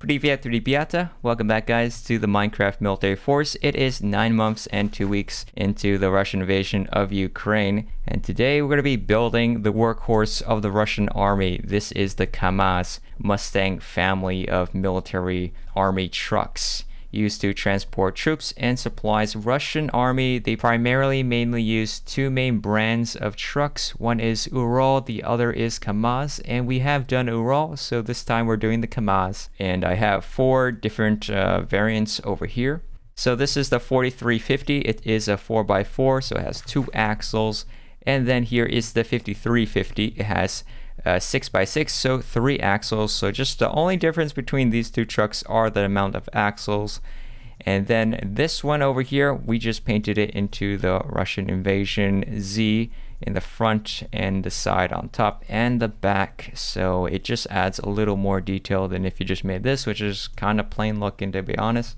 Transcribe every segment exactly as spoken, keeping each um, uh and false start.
Privyet, privyata. Welcome back, guys, to the Minecraft Military Force. It is nine months and two weeks into the Russian invasion of Ukraine, and today we're going to be building the workhorse of the Russian army. This is the Kamaz Mustang family of military army trucks used to transport troops and supplies. Russian army, they primarily mainly use two main brands of trucks. One is Ural, the other is Kamaz, and we have done Ural, so this time we're doing the Kamaz. And I have four different uh, variants over here. So this is the forty-three fifty, it is a four by four, so it has two axles. And then here is the fifty-three fifty, it has Uh, six by six, so three axles. So just the only difference between these two trucks are the amount of axles. And then this one over here, we just painted it into the Russian invasion Z in the front and the side on top and the back, so it just adds a little more detail than if you just made this, which is kind of plain looking, to be honest.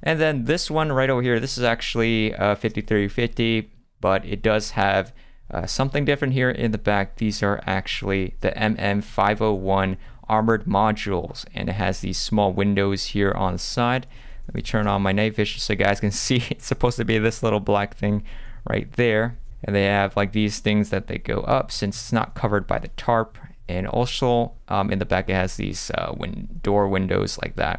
And then this one right over here, this is actually uh, fifty-three fifty, but it does have Uh, something different here in the back. These are actually the M M five oh one armored modules, and it has these small windows here on the side. Let me turn on my night vision so you guys can see. It's supposed to be this little black thing right there, and they have like these things that they go up since it's not covered by the tarp. And also um, in the back it has these uh, win door windows like that.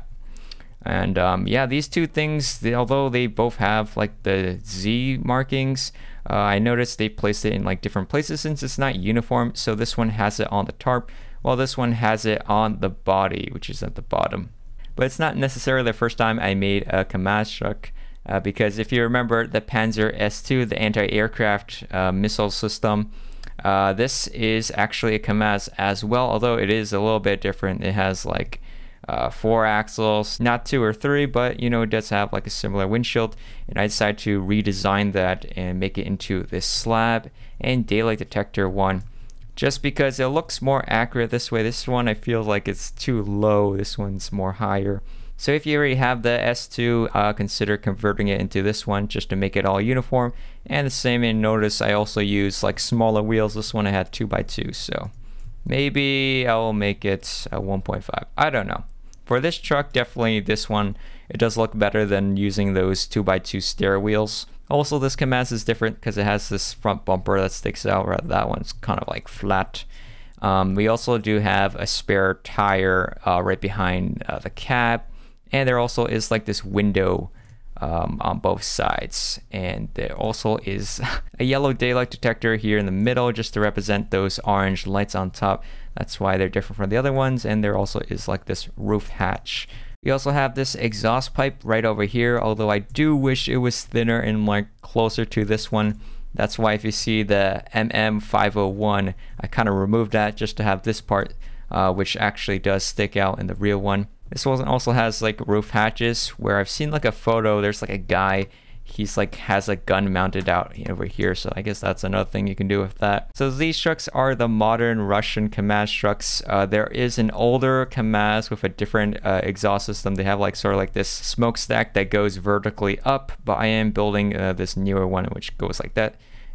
And um, yeah, these two things, they, although they both have like the Z markings, uh, I noticed they placed it in like different places since it's not uniform. So this one has it on the tarp, while this one has it on the body, which is at the bottom. But it's not necessarily the first time I made a Kamaz truck, uh, because if you remember the Panzer S two, the anti-aircraft uh, missile system, uh, this is actually a Kamaz as well, although it is a little bit different. It has like Uh, four axles, not two or three, but you know, it does have like a similar windshield. And I decided to redesign that and make it into this slab and daylight detector one, just because it looks more accurate this way. This one I feel like it's too low, this one's more higher. So if you already have the S two, uh, consider converting it into this one just to make it all uniform. And the same, in notice I also use like smaller wheels. This one I had two by two, so maybe I'll make it a one point five, I don't know. For this truck, definitely this one, it does look better than using those two by two stair wheels. Also, this Kamaz is different because it has this front bumper that sticks out, rather that one's kind of like flat. Um, we also do have a spare tire uh, right behind uh, the cab, and there also is like this window um, on both sides. And there also is a yellow daylight detector here in the middle just to represent those orange lights on top. That's why they're different from the other ones. And there also is like this roof hatch. We also have this exhaust pipe right over here, although I do wish it was thinner and like closer to this one. That's why if you see the M M five oh one, I kind of removed that just to have this part, uh, which actually does stick out in the real one. This one also has like roof hatches, where I've seen like a photo, there's like a guy, he's like has a gun mounted out over here, so I guess that's another thing you can do with that. So these trucks are the modern Russian Kamaz trucks. Uh, there is an older Kamaz with a different uh, exhaust system. They have like sort of like this smokestack that goes vertically up, but I am building uh, this newer one which goes like that,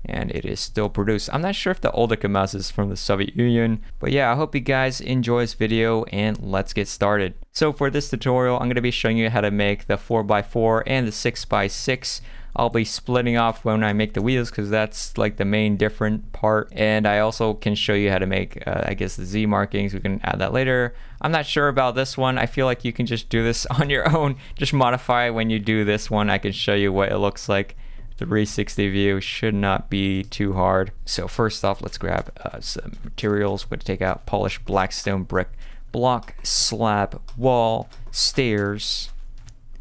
and it is still produced. I'm not sure if the older Kamaz is from the Soviet Union, but yeah, I hope you guys enjoy this video, and let's get started. So for this tutorial, I'm going to be showing you how to make the four by four and the six by six. I'll be splitting off when I make the wheels because that's like the main different part, and I also can show you how to make uh, I guess the Z markings. We can add that later. I'm not sure about this one. I feel like you can just do this on your own, just modify when you do this one. I can show you what it looks like. Three sixty view should not be too hard. So first off, let's grab uh, some materials. We're gonna take out polished blackstone brick block, slab, wall, stairs,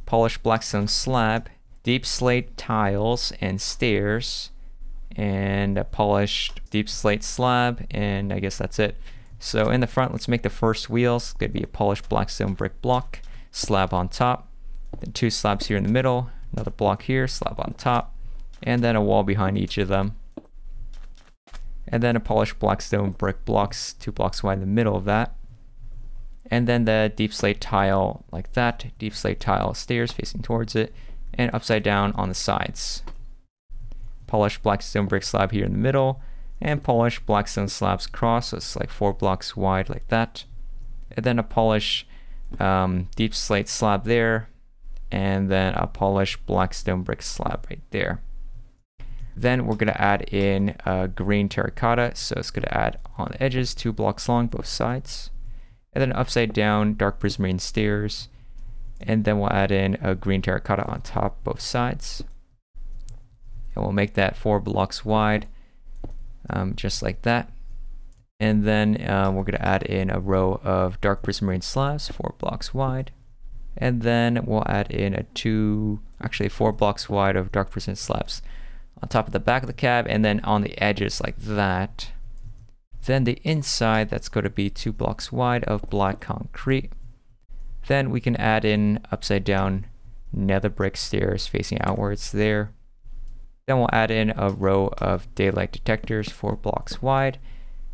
polished blackstone slab, deep slate tiles and stairs, and a polished deep slate slab, and I guess that's it. So in the front, let's make the first wheels. It's gonna be a polished blackstone brick block, slab on top, then two slabs here in the middle, another block here, slab on top, and then a wall behind each of them, and then a polished blackstone brick blocks two blocks wide in the middle of that, and then the deep slate tile like that, deep slate tile stairs facing towards it, and upside down on the sides, polished blackstone brick slab here in the middle, and polished blackstone slabs cross, so it's like four blocks wide like that, and then a polished um, deep slate slab there, and then a polished black stone brick slab right there. Then we're gonna add in uh, green terracotta, so it's gonna add on the edges two blocks long, both sides, and then upside down dark prismarine stairs, and then we'll add in a green terracotta on top, both sides, and we'll make that four blocks wide, um, just like that. And then uh, we're gonna add in a row of dark prismarine slabs, four blocks wide, and then we'll add in a two, actually four blocks wide of dark prismarine slabs on top of the back of the cab, and then on the edges like that. Then the inside, that's gonna be two blocks wide of black concrete. Then we can add in upside down nether brick stairs facing outwards there. Then we'll add in a row of daylight detectors, four blocks wide,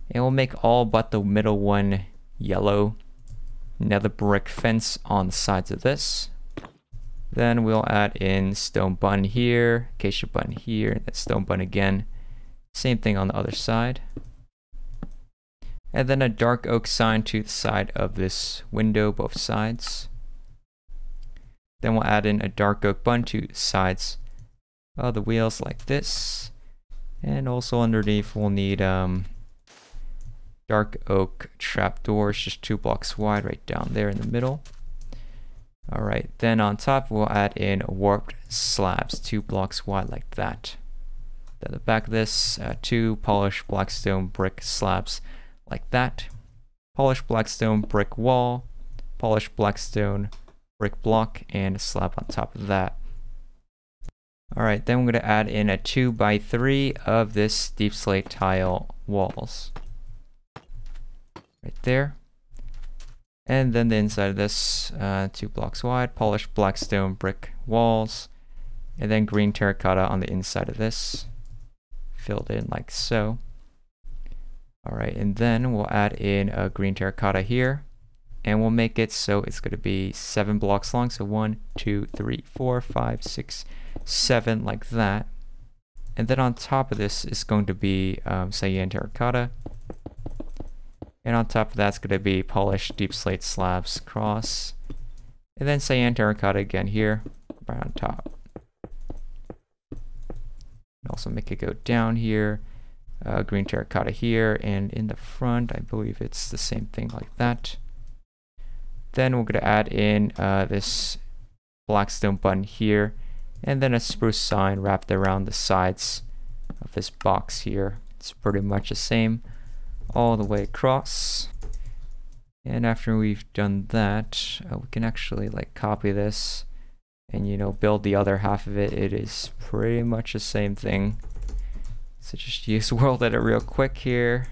and we'll make all but the middle one yellow. Nether brick fence on the sides of this. Then we'll add in stone bun here, acacia bun here, that stone bun again. Same thing on the other side. And then a dark oak sign to the side of this window, both sides. Then we'll add in a dark oak bun to the sides of the wheels like this. And also underneath we'll need um, dark oak trapdoors, just two blocks wide right down there in the middle. Alright, then on top we'll add in warped slabs, two blocks wide like that. Then the back of this, uh, two polished blackstone brick slabs like that. Polished blackstone brick wall, polished blackstone brick block, and a slab on top of that. Alright, then we're going to add in a two by three of this deep slate tile walls. Right there. And then the inside of this, uh, two blocks wide, polished blackstone brick walls, and then green terracotta on the inside of this, filled in like so. Alright, and then we'll add in a green terracotta here, and we'll make it so it's going to be seven blocks long, so one, two, three, four, five, six, seven, like that. And then on top of this is going to be um, cyan terracotta. And on top of that's going to be polished deep slate slabs cross. And then cyan terracotta again here, right on top. And also make it go down here, uh, green terracotta here, and in the front I believe it's the same thing like that. Then we're going to add in uh, this black stone button here, and then a spruce sign wrapped around the sides of this box here. It's pretty much the same all the way across. And after we've done that, uh, we can actually like copy this and, you know, build the other half of it. It is pretty much the same thing, so just use world edit real quick here.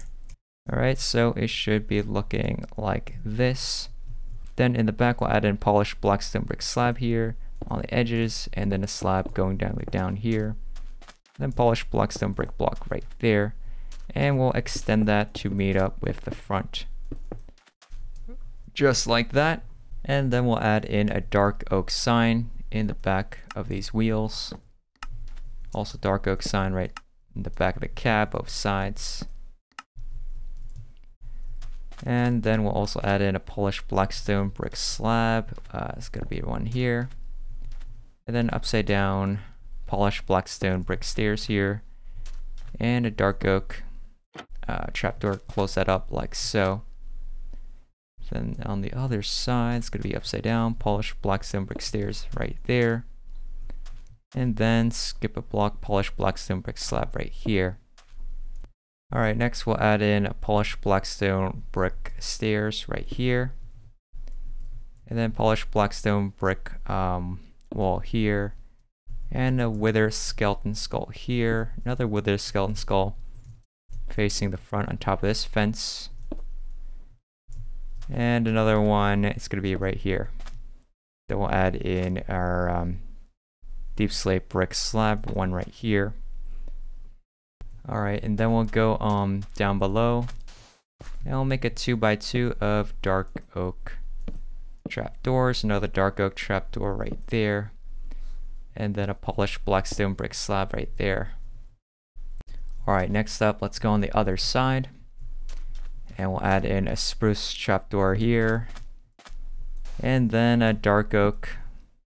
Alright, so it should be looking like this. Then in the back we'll add in polished blackstone brick slab here on the edges, and then a slab going down down here, then polished blackstone brick block right there. And we'll extend that to meet up with the front, just like that. And then we'll add in a dark oak sign in the back of these wheels, also dark oak sign right in the back of the cab, both sides. And then we'll also add in a polished blackstone brick slab, uh, it's gonna be one here, and then upside down polished blackstone brick stairs here, and a dark oak Uh, trapdoor, close that up like so. Then on the other side it's going to be upside down polished blackstone brick stairs right there, and then skip a block polished blackstone brick slab right here. Alright, next we'll add in a polished blackstone brick stairs right here, and then polished blackstone brick um, wall here, and a wither skeleton skull here, another wither skeleton skull facing the front on top of this fence, and another one, it's going to be right here. Then we'll add in our um, deep slate brick slab, one right here. Alright, and then we'll go um, down below, and we'll make a two by two of dark oak trapdoors, another dark oak trapdoor right there, and then a polished blackstone brick slab right there. Alright, next up, let's go on the other side, and we'll add in a spruce trapdoor here, and then a dark oak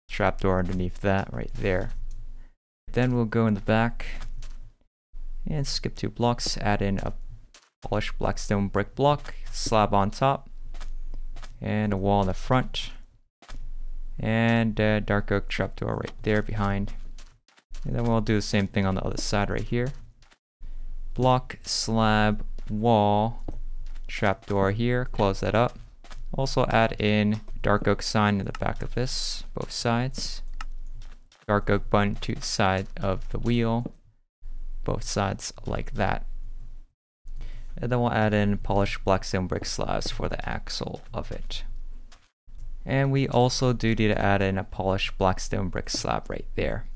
trapdoor underneath that right there. Then we'll go in the back and skip two blocks, add in a polished blackstone brick block, slab on top, and a wall in the front, and a dark oak trapdoor right there behind. And then we'll do the same thing on the other side right here. Block, slab, wall, trapdoor here, close that up. Also add in dark oak sign in the back of this, both sides. Dark oak button to the side of the wheel, both sides like that. And then we'll add in polished blackstone brick slabs for the axle of it. And we also do need to add in a polished blackstone brick slab right there.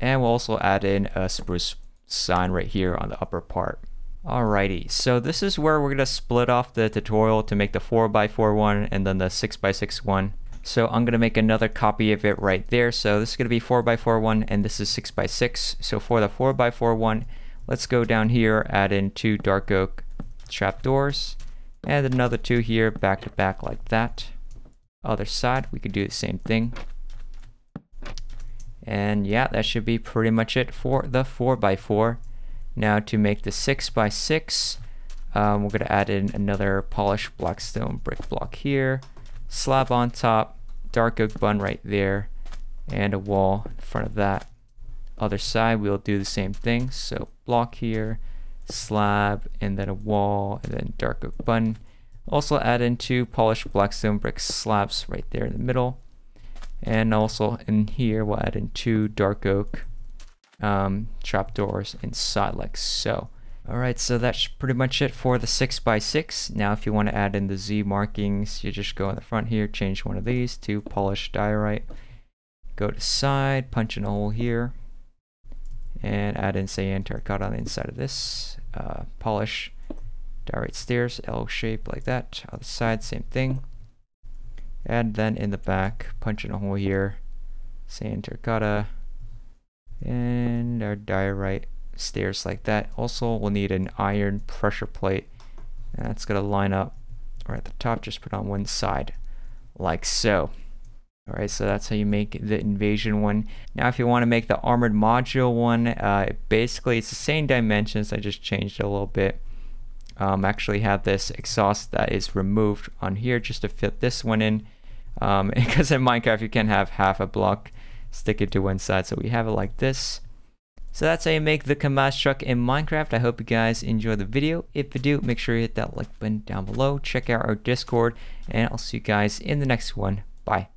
And we'll also add in a spruce sign right here on the upper part. Alrighty, so this is where we're going to split off the tutorial to make the four by four one and then the six by six one. So I'm going to make another copy of it right there. So this is going to be four by four one and this is six by six. So for the four by four one, let's go down here, add in two dark oak trapdoors and another two here back to back like that. Other side, we could do the same thing. And yeah, that should be pretty much it for the four by four. Now to make the six by six, um, we're going to add in another polished blackstone brick block here, slab on top, dark oak bun right there, and a wall in front of that. Other side, we'll do the same thing. So block here, slab, and then a wall, and then dark oak bun. Also add in two polished blackstone brick slabs right there in the middle. And also in here, we'll add in two dark oak um, trapdoors inside like so. Alright, so that's pretty much it for the six by six. Now if you want to add in the Z markings, you just go in the front here, change one of these to polished diorite. Go to side, punch in a hole here. And add in cyan terracotta on the inside of this. Uh, polish diorite stairs, L shape like that. Other side, same thing. And then in the back, punch in a hole here, sand terracotta, and our diorite stairs like that. Also, we'll need an iron pressure plate, and that's going to line up right at the top, just put on one side, like so. Alright, so that's how you make the invasion one. Now if you want to make the armored module one, uh, basically it's the same dimensions, I just changed it a little bit. Um, actually have this exhaust that is removed on here just to fit this one in, um, because in Minecraft you can have half a block, stick it to one side, so we have it like this. So that's how you make the Kamaz truck in Minecraft. I hope you guys enjoyed the video. If you do, make sure you hit that like button down below, check out our Discord, and I'll see you guys in the next one. Bye.